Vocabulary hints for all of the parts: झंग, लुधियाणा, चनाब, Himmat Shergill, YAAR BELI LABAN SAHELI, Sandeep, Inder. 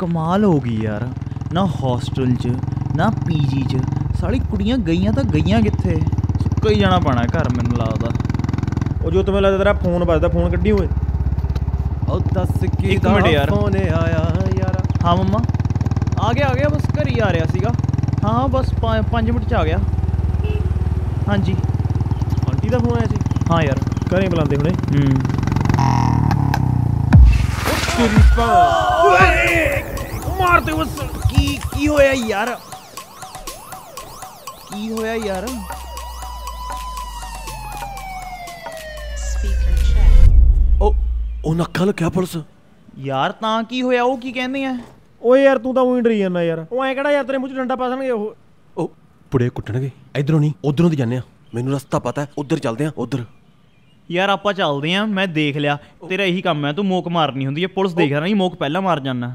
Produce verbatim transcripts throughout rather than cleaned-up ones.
कमाल हो गई यार। ना हॉस्टल च ना पीजी च सारी कुड़ियां गई तो गई कित्थे, सुक्का ही जाना पैना घर मैनूं लगदा। और जो तुम्हें लगता तेरा फोन बजदा, फोन कड्डी होए। और दस कि फोन आया यार। हाँ मम्मा आ गया आ गया, बस घर ही आ रहा सीगा। हाँ बस पाँच मिनट च आ गया। हाँ जी आंटी का फोन आया जी। हाँ यार घर बुलाते हुणे। मारते बस की की होया यार, की होया यार। ओ ओ नकल क्या पुलिस यार, तां की होया ओ की कहंदे आ। ओ यार तू तो ऊं डरी जाना यार, ओ ऐ कड़ा यार तेरे मुंह च डंडा पासणगे। ओ ओ पुड़े कुटणगे, इधरों नहीं उधरों दी जाने आ, मैनूं रस्ता पता है, उधर चलदे आ उधर। यार आप चलते हैं, मैं देख लिया तेरा यही काम है, तू मोक मारनी होंगी, पुलिस देख रहा नहीं, मोक पहला मार जाना।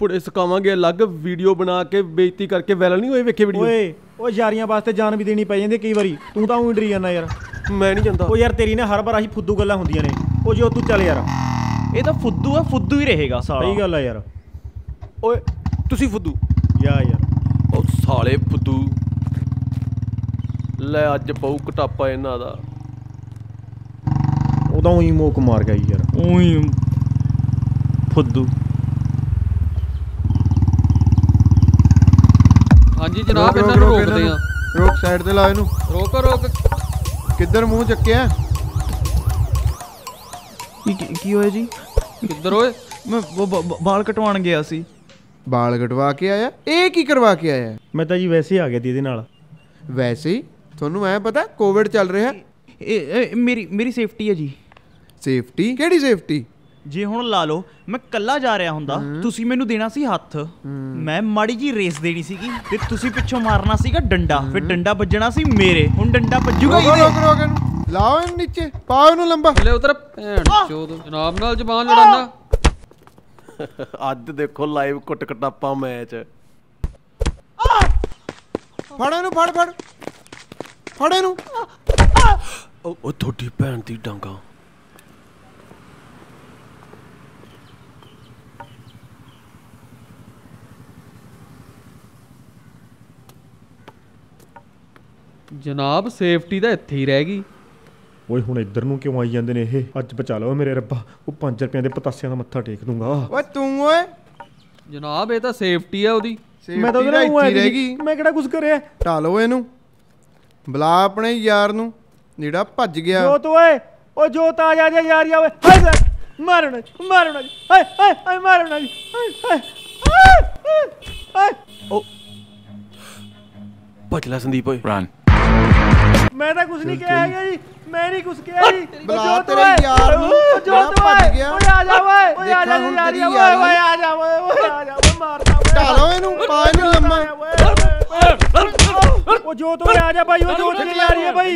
पुलिस कावांगे अलग वीडियो बना के बेइज्जती करके वायरल नहीं होए वेखे वीडियो। ओए ओ यारियां वास्ते जान भी देनी पै जांदी कई वारी, तू तां उं डरी जाना यार। मैं नहीं जांदा। ओ यार तेरी ना हर बार आही फुद्दू गल्लां हुंदियां ने। ओ जो तू चल यार, ये तो फुद्दू है, फुद्दू ही रहेगा साला। सही गल है यार। ओए तुसी फुद्दू या यार, ओ साले फुद्दू ले, अज पऊ कटापा इन्हां दा। उदा उही मोक मार गई यार, उही फुद्दू। हाँ जी जनाब इन्हां नूं रोकदे आ। रोक साइड ते ला इनूं। रोक रोक किधर मूंह चक्किया की होया जी, किधर होए। मैं बाल कटवाण गया सी। बाल कटवा के आया, ये की करवा के आया। मैं तां जी वैसे ही आ गया दीदी नाल। वैसे ही तुहानूं ऐ पता कोविड चल रहा है। ए, ए, मेरी मेरी सेफ्टी है जी। सेफ्टी केड़ी सेफ्टी जी, हुण ला लो मैं कल्ला जा रहा हुंदा, तुसी मैनूं देना सी हथ, मैं माड़ी जी रेस देनी सीगी ते तुसी पिछों मारना सीगा डंडा, फिर डंडा बजणा सी मेरे, हुण डंडा बजूगा इहदे। रोक रोक इहनूं, लाओ इहनूं नीचे, पाओ इहनूं लंबा ले उतर। चोद जनाब नाल जबान लड़ाना। अज देखो लाइव कुट कटापा मैच। फड़ इहनूं, फड़ फड़ फड़ इहनूं। ओ थोड़ी भैन दी डांगा। जनाब सेफ्टी तो इत्थे ही रह गई। ओए हुण इधर नूं क्यों आई जांदे ने इह, अज बचा लो मेरे रब्बा, ओ पाँच रुपए दे पतासियां दा मत्था टेक दूंगा। ओए तू ओए जनाब ए तां सेफ्टी है ओदी, मैं तां इत्थे ही रह गई, मैं किहड़ा कुछ करिया। टा लो इहनूं, बुला अपने यार नूं, नीड़ा भज गया। जोत ओए ओ जोत आ जा जा यार, या ओए हाय मारना मारना हाय हाय हाय मारना हाय। ओ पटला संदीप ओए प्राण, मैं तो कुछ नहीं कहा जी, मैं नहीं कुछ कहा जी। जोत ओए यार जोत भज गया। ओए आ जा ओए, ओए आ जा यार, ओए आ जा ओए, आ जा मारता ओए। ढालो इनू पाए नु लम्मा। ओ जो तो आ जा भाई, ओ जो तो आ रही है भाई,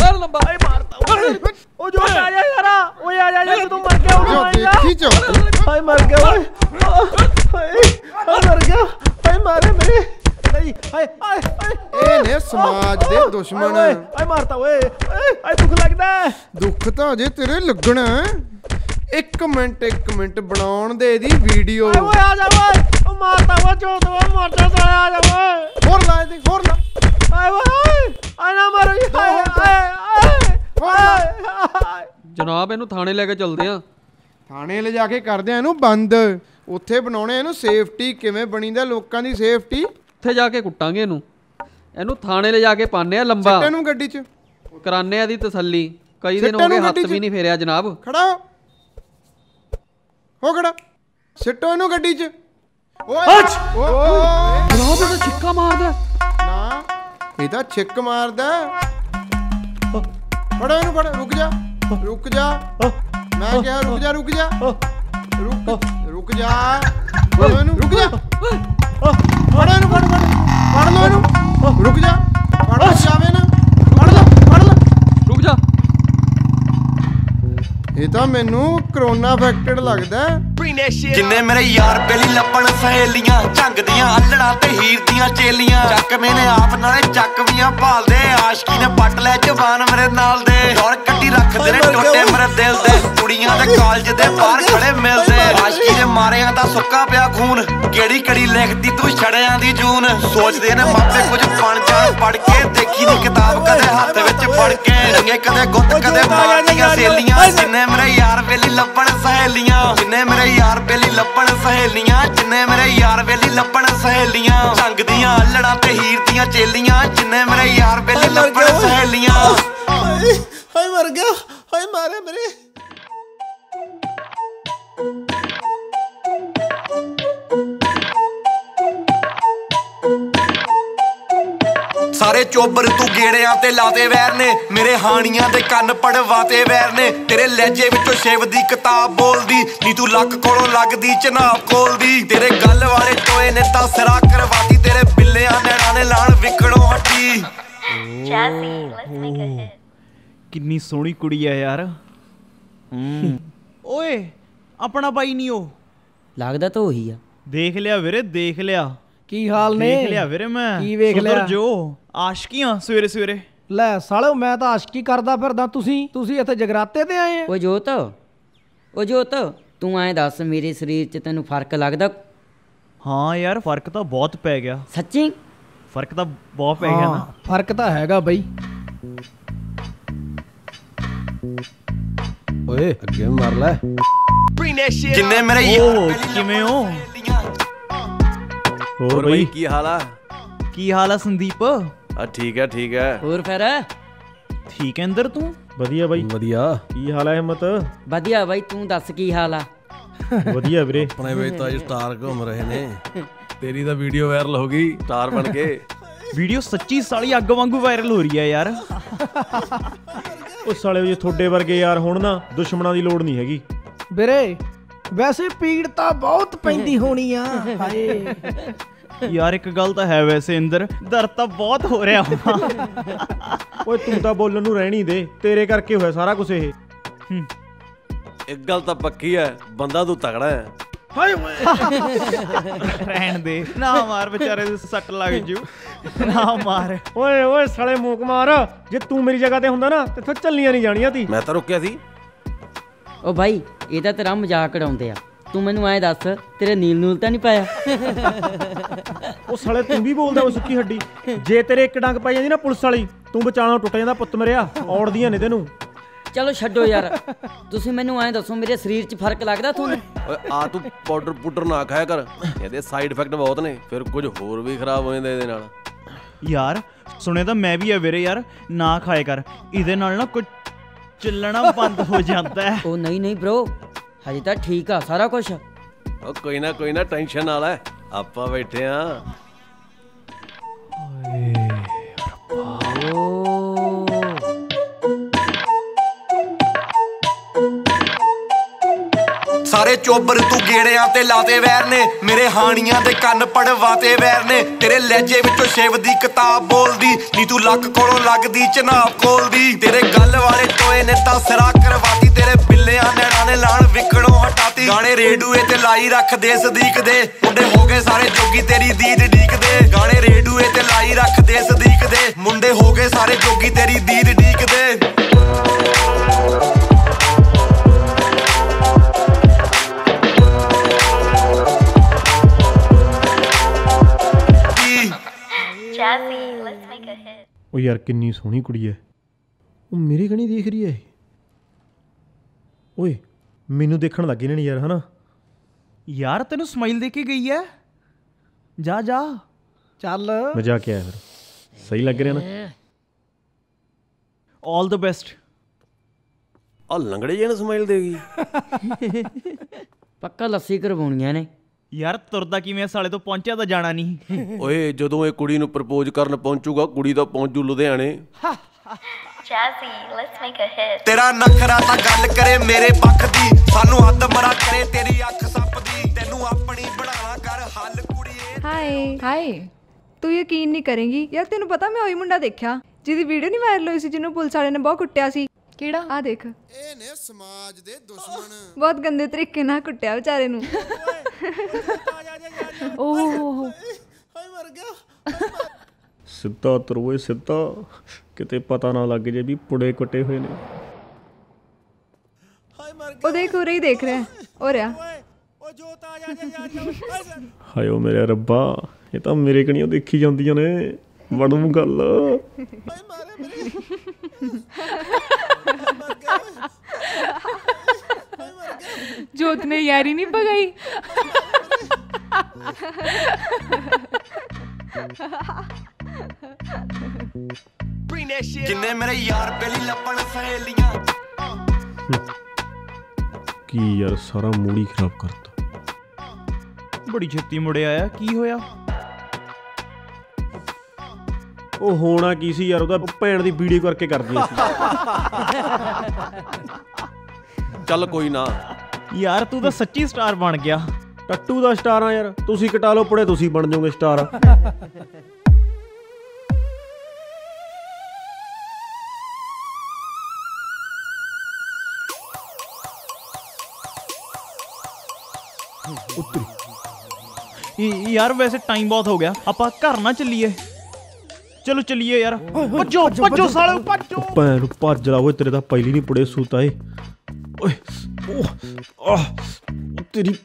यार लंबा भाई मारता। ओ जो आ जा यारा, ओए आ जा यार, तू मर गया ओ खींचो भाई, मर गया भाई, मर गया भाई, मारे मेरे नहीं हाय हाय। ए ने समाज दे दुश्मन हाय मारता ओए, हाय दुख लगदा, दुख तो अजे तेरे लगना। एक मिनट एक मिनट बनाउण दे दी वीडियो। ओए आ जा ओए, ओ मारता ओए जो तो मारता साला, आ जा ओए होर ला दे होर ला। आए ओए आ ना मारो ये, आए आए। जनाब इनू थाने लेके चलदे आ, थाने ले जाके करदे आ इनू बंद, उत्थे बनाउने इनू सेफ्टी किवें बणीदा लोकां दी सेफ्टी, उत्थे जाके कुट्टांगे इनू, इनू थाने ले जाके पाने आ लंबा, सिट्टे इनू गड्डी च कराने आ दी तसल्ली। कई दिन हो गए हत्थ भी नहीं फेरिया जनाब। खड़ा हो खड़ा, सिट्टो इनू गड्डी च। जनाब ये छिक्का मारदा ना, ये तो छिक मारदा। फड़ो इनू फड़ो, रुक जा रुक जा, मैं कहा रुक जा रुक जा रुक रुक जा, फड़ो इनू रुक जा, फड़ो इनू फड़ो फड़ो फड़ लो इनू, रुक जा फड़ो जावे ना, फड़ लो फड़ लो रुक जा। ये तो मैनू कोरोना अफेक्टेड लगता है। जिन्ने मेरे यार बेली लबन सहेलियां, झंग दियां अल्लड़ा ते हीर दियां चेलियां, चक मैंने आप नाले चकवियां भालदे, आशकी ने पट लै जवान मेरे नाल दे, दौड़ कट्टी रखदे ने टोटे मेरे दिल दे, कुड़ियां ते ਕਾਲਜ ਦੇ ਬਾਹਰ ਖੜੇ ਮਿਲਦੇ ਆਸ਼ਕੀ ਦੇ ਮਾਰਿਆਂ ਦਾ ਸੁੱਕਾ ਪਿਆ ਖੂਨ ਕਿਹੜੀ ਕਿਹੜੀ ਲਿਖਦੀ ਤੂੰ ਛੜਿਆਂ ਦੀ ਜੂਨ ਸੋਚਦੇ ਨੇ ਮਾਪੇ ਕੁਝ ਬਣ ਜਾਣ ਪੜ ਕੇ ਦੇਖੀ ਨਹੀਂ ਕਿਤਾਬ ਕਦੇ ਹੱਥ ਵਿੱਚ ਫੜ ਕੇ ਰੰਗੇ ਕਦੇ ਗੁੱਤ ਕਦੇ ਮਾਰਦੀਆਂ ਸਹੇਲੀਆਂ ਜਿੰਨੇ ਮੇਰੇ ਯਾਰ ਬੇਲੀ ਲੱਭਣ ਸਹੇਲੀਆਂ ਜਿੰਨੇ ਮੇਰੇ ਯਾਰ ਬੇਲੀ ਲੱਭਣ ਸਹੇਲੀਆਂ ਜਿੰਨੇ ਮੇਰੇ ਯਾਰ ਬੇਲੀ ਲੱਭਣ ਸਹੇਲੀਆਂ ਰੰਗ ਦੀਆਂ ਅਲੜਾਂ ਤੇ ਹੀਰ ਦੀਆਂ ਚੇਲੀਆਂ ਜਿੰਨੇ ਮੇਰੇ ਯਾਰ ਬੇਲੀ ਲੱਭਣ ਸਹੇਲੀਆਂ ਹਾਏ ਮਰ ਗਿਆ ਹਾਏ ਮਾਰੇ ਮੇਰੇ सारे चोबर तू गेड़िया ते लाते वैर ने मेरे हानिया दे कन्न पड़वाते वैर ने तेरे लहजे विचों शिव दी किताब बोलदी नी तू लक कोलों लगदी चनाब कोलदी तेरे गल वाले टोए ने तां सिरा करवाती तेरे बिल्लियां नैणा ने लाण विकड़ों हटी। कितनी सोहनी कुड़ी है यार। ओए अपना भाई नहीं हो लगदा तो ओही आ। देख लिया वीरे देख लिया की हाल ने देख लिया वीरे मैं की वेख लिया जो आशकियां सवेरे सवेरे ले सालो मैं तो आशकी करदा फिरदा तुसी तुसी इत्थे जगराते ते आए हो। ओ जोत ओ जोत तू आए दस मेरे शरीर च तैनू फर्क लगदा? हां यार फर्क तो बहुत पै गया। सच्ची फर्क तो बहुत पै गया ना। फर्क तो हैगा बई। ओए अगे मार ले जिन्ने मेरे यार किवें हो? और बई की हाल आ? की हाल आ संदीप? ठीक है ठीक है। और फिर ठीक है इंदर तू? बढ़िया भाई बढ़िया। की हाल है हिम्मत? बढ़िया भाई तू दस की हाल आ? बढ़िया वीरे अपने भाई तो स्टार घूम रहे ने तेरी तो वीडियो वायरल होगी स्टार बन के। वीडियो सच्ची साली अग वांगू वायरल हो रही है यार। उस साले जे थोड़े वर्गे यार होण ना दुश्मना दी लोड़ नहीं हैगी वीरे। वैसे पीड़ तां बहुत पैंदी होनी आ। हाय यार एक गल तो है वैसे इंदर दर्द तो बहुत हो रहा। ओए तू तो बोलन नूं रहणी दे तेरे करके होया सारा कुछ। ये एक गल तो पक्की है बंदा तू तगड़ा है। हाय रहण दे ना मार बेचारे दे सट लग जू ना मार। ओए ओए साले मूक मार जे तू मेरी जगह ते हुंदा ना ते चलनियां नहीं जाणियां ती। मैं तां रोकिया सी। ओ भाई ਇਹਦਾ तेरा मजाक उड़ाते हैं तू मैनू आए दस तेरे नील नूल तो नहीं पाया? वो साले तू भी बोलदा वो सुक्की हड्डी जे तेरे एक डंग पाई जांदी ना पुलिस वाली तू बचाणा टुट जांदा पुत्त मेरिया औड़दियां ने तेनू। चलो छड्डो यार तुसी मैनू आए दसो मेरे शरीर च फर्क लगदा तुहानू? ओए आ तू पाउडर पुडर ना खाया कर इहदे साइड इफेक्ट बहुत ने फिर कुछ होर भी खराब हो जांदा इहदे नाल। यार सुने तां मैं भी आ वीरे यार ना खाए कर इहदे नाल ना कुछ चिल्लना बंद हो जाता है। ओ नहीं नहीं ब्रो हजे तो ठीक है सारा कुछ। ओ कोई ना कोई ना टेंशन आला है आपां बैठे हां। सारे चोबर तू गेड़िया ते लाते वैर ने मेरे हानिया दे कन्न पड़वाते वैर ने तेरे लहजे विचों शिव दी किताब बोलदी नी तू लक कोलों लगदी चनाब कोलदी तेरे गल वाले टोए ने तां सिरा करवाती तेरे बिल्लियां नैणा ने लाण विकड़ों हटाती गाने रेडूए ते लाई रख दे सदीक दे मुंडे हो गए सारे जोगी तेरी दीद ढीक दे गाने रेडूए ते लाई रख दे सदीक दे मुंडे हो गए सारे जोगी तेरी दीद ढीक दे। ओ यार कितनी सोहनी कुड़ी है। वो मेरी कनी देख रही है। ओए मैनू देखण लग गई ने यार है ना। यार तेनू स्माइल दे के गई है। जा जा चल मजा क्या है फिर सही लग रहा ना। All the best. आ लंगड़े जे ने स्माइल देगी। पक्का लस्सी करवाउणियां ने यार तुरदा किवें साले तो पहुंचा तो जाना नहीं। ओए जदों ए कुड़ी नूं प्रपोज करन पहुंचूगा कुड़ी तो पहुंचू लुधियाणे। तेरा नखरा तां गल करे मेरे पक्ख दी सानू हद मरा करे तेरी अख सप दी तैनू अपनी बनावा कर हल कुड़िए। हाय हाय तू यकीन नहीं करेगी यार तेनू पता मैं ओही मुंडा देखा जिहदी वीडियो नहीं वायरल हुई सी जिन्नू पुलिस वाले ने बहुत कुट्टिया सी। केड़ा आ देख ए ने समाज दे दुश्मन बहुत गंदे तरीके नाल कुट्टिया बेचारे नू। ओहो हाय मर गया। सिद्धा तरोए सिद्धा किते पता ना लग जे भी पुड़े कटे हुए ने। हाय मर वो देखो रही देख रहे हैं और या हायो मेरे रब्बा ये तो मेरे कनिया देखी जांदियां ने वड़ू गल जोत ने यारी नहीं भगाई किन्ने मेरे यार बेली लबन सहेलियां की यार सारा मूडी खराब करता बड़ी छेती मुड़े आया की होया ओ होना की सी यार उदा भैन दी वीडियो करके कर दी चल कोई ना यार तू तो सच्ची स्टार बन गया टट्टू दा स्टार यार तुसी कटा लो पड़े तुसी बन जाओगे स्टार यार वैसे टाइम बहुत हो गया आप घर ना चलिए चलो चलिए यार भजो भजो सालो भजो पैर भज ला ओए तेरे दा पहली नहीं पड़े सूता है ओए ओ तेरी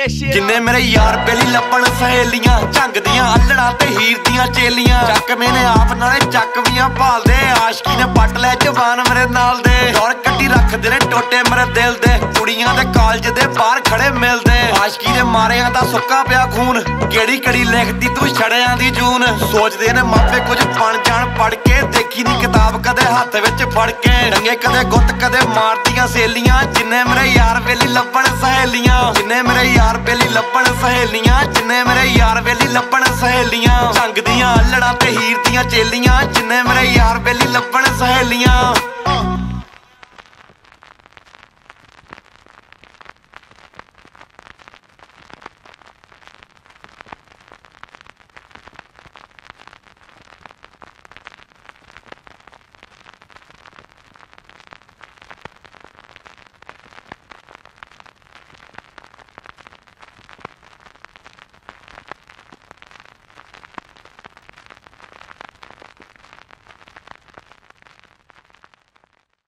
जिन्ने मेरे यार बेली लबन सहेलियां झंग दियां अल्लड़ा ते हीर दियां चेलियां चक मैंने आप नाले चकवियां भाल दे आशकी ने पट ले जवान मेरे नाल दे दौड़ कट्टी रख दे टोटे मेरे दिल दे कुड़ियां दे कालज दे बाहर खड़े मिलदे आशकी ने मारेयां दा सुक्का पिया खून केड़ी केड़ी लिखदी तू छड़ियां दी जून सोचदे ने मापे कुछ बन जान पढ़ के देखी नी किताब कदे हत्थ विच फड़ के रंगे कदे गुत कदे मारदियां सेलियां जिन्ने मेरे यार बेली लबन सहेलियां जिन्ने मेरे यार बेली लबन सहेलियां जिन्ने मेरे यार बेली लबन सहेलियां झंग दियां अल्लड़ां ते हीर दियां चेलियां जिन्ने मेरे यार बेली लबन सहेलियां।